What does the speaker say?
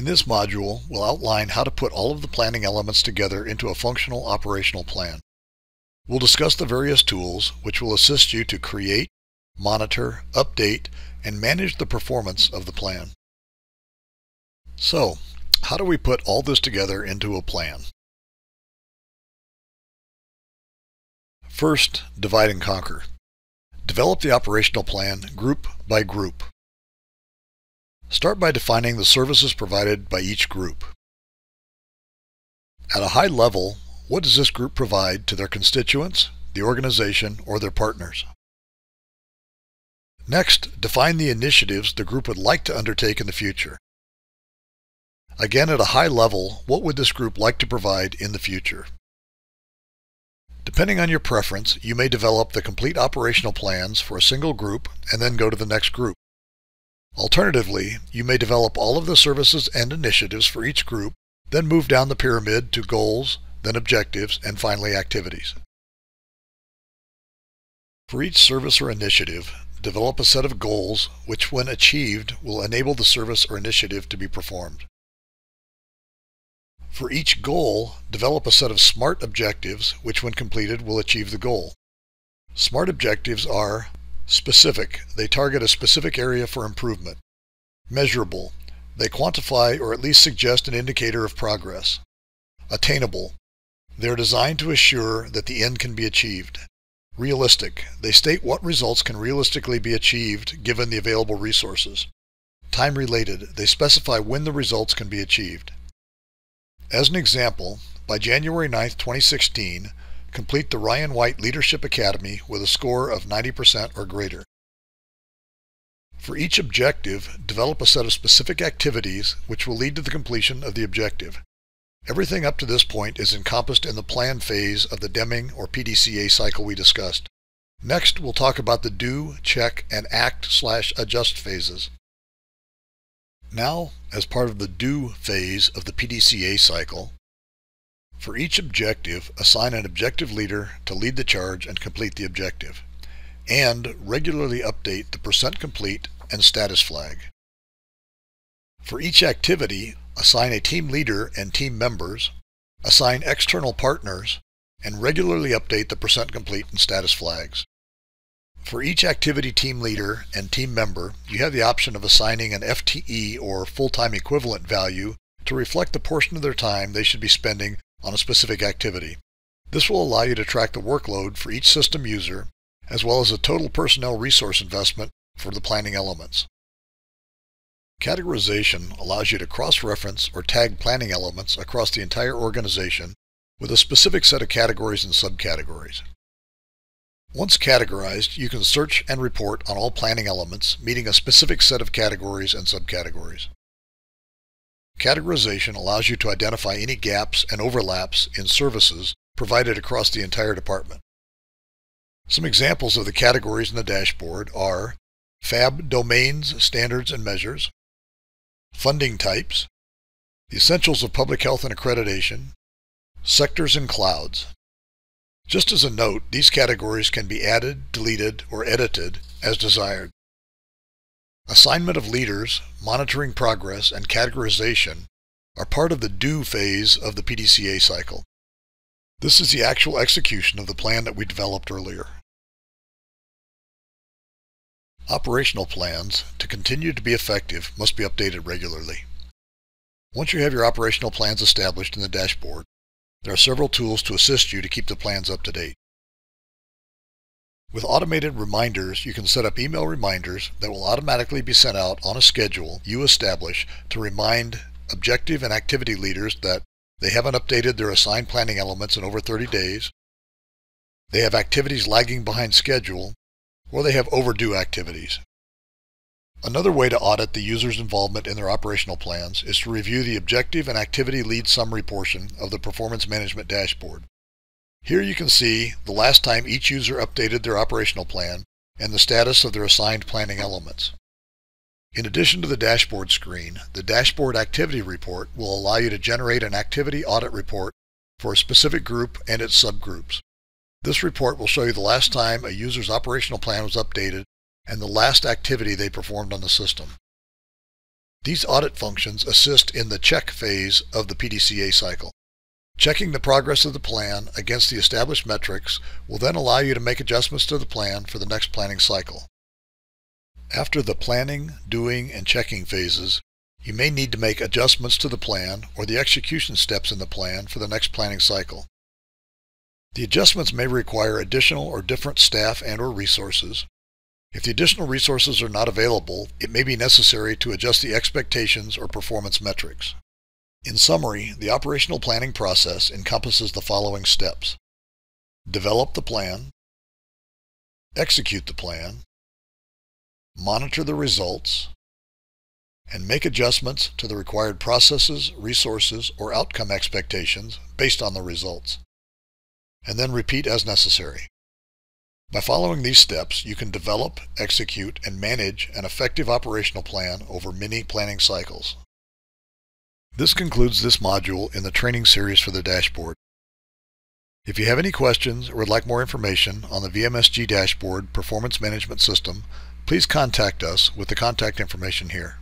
In this module, we'll outline how to put all of the planning elements together into a functional operational plan. We'll discuss the various tools which will assist you to create, monitor, update, and manage the performance of the plan. So, how do we put all this together into a plan? First, divide and conquer. Develop the operational plan group by group. Start by defining the services provided by each group. At a high level, what does this group provide to their constituents, the organization, or their partners? Next, define the initiatives the group would like to undertake in the future. Again, at a high level, what would this group like to provide in the future? Depending on your preference, you may develop the complete operational plans for a single group and then go to the next group. Alternatively, you may develop all of the services and initiatives for each group, then move down the pyramid to goals, then objectives, and finally activities. For each service or initiative, develop a set of goals which, when achieved, will enable the service or initiative to be performed. For each goal, develop a set of SMART objectives which, when completed, will achieve the goal. SMART objectives are specific. They target a specific area for improvement. Measurable. They quantify or at least suggest an indicator of progress. Attainable. They are designed to assure that the end can be achieved. Realistic. They state what results can realistically be achieved given the available resources. Time-related. They specify when the results can be achieved. As an example, by January 9, 2016, complete the Ryan White Leadership Academy with a score of 90% or greater. For each objective, develop a set of specific activities which will lead to the completion of the objective. Everything up to this point is encompassed in the plan phase of the Deming or PDCA cycle we discussed. Next, we'll talk about the do, check, and act/adjust phases. Now, as part of the do phase of the PDCA cycle, for each objective, assign an objective leader to lead the charge and complete the objective, and regularly update the percent complete and status flag. For each activity, assign a team leader and team members, assign external partners, and regularly update the percent complete and status flags. For each activity team leader and team member, you have the option of assigning an FTE or full-time equivalent value to reflect the portion of their time they should be spending on a specific activity. This will allow you to track the workload for each system user, as well as the total personnel resource investment for the planning elements. Categorization allows you to cross-reference or tag planning elements across the entire organization with a specific set of categories and subcategories. Once categorized, you can search and report on all planning elements, meeting a specific set of categories and subcategories. Categorization allows you to identify any gaps and overlaps in services provided across the entire department. Some examples of the categories in the dashboard are FAB Domains, Standards and Measures, Funding Types, the Essentials of Public Health and Accreditation, Sectors and Clouds. Just as a note, these categories can be added, deleted, or edited as desired. Assignment of leaders, monitoring progress, and categorization are part of the do phase of the PDCA cycle. This is the actual execution of the plan that we developed earlier. Operational plans, to continue to be effective, must be updated regularly. Once you have your operational plans established in the dashboard, there are several tools to assist you to keep the plans up to date. With automated reminders, you can set up email reminders that will automatically be sent out on a schedule you establish to remind objective and activity leaders that they haven't updated their assigned planning elements in over 30 days, they have activities lagging behind schedule, or they have overdue activities. Another way to audit the user's involvement in their operational plans is to review the objective and activity lead summary portion of the Performance Management Dashboard. Here you can see the last time each user updated their operational plan and the status of their assigned planning elements. In addition to the dashboard screen, the dashboard activity report will allow you to generate an activity audit report for a specific group and its subgroups. This report will show you the last time a user's operational plan was updated and the last activity they performed on the system. These audit functions assist in the check phase of the PDCA cycle. Checking the progress of the plan against the established metrics will then allow you to make adjustments to the plan for the next planning cycle. After the planning, doing, and checking phases, you may need to make adjustments to the plan or the execution steps in the plan for the next planning cycle. The adjustments may require additional or different staff and/or resources. If the additional resources are not available, it may be necessary to adjust the expectations or performance metrics. In summary, the operational planning process encompasses the following steps: develop the plan, execute the plan, monitor the results, and make adjustments to the required processes, resources, or outcome expectations based on the results, and then repeat as necessary. By following these steps, you can develop, execute, and manage an effective operational plan over many planning cycles. This concludes this module in the training series for the dashboard. If you have any questions or would like more information on the VMSG Dashboard Performance Management System, please contact us with the contact information here.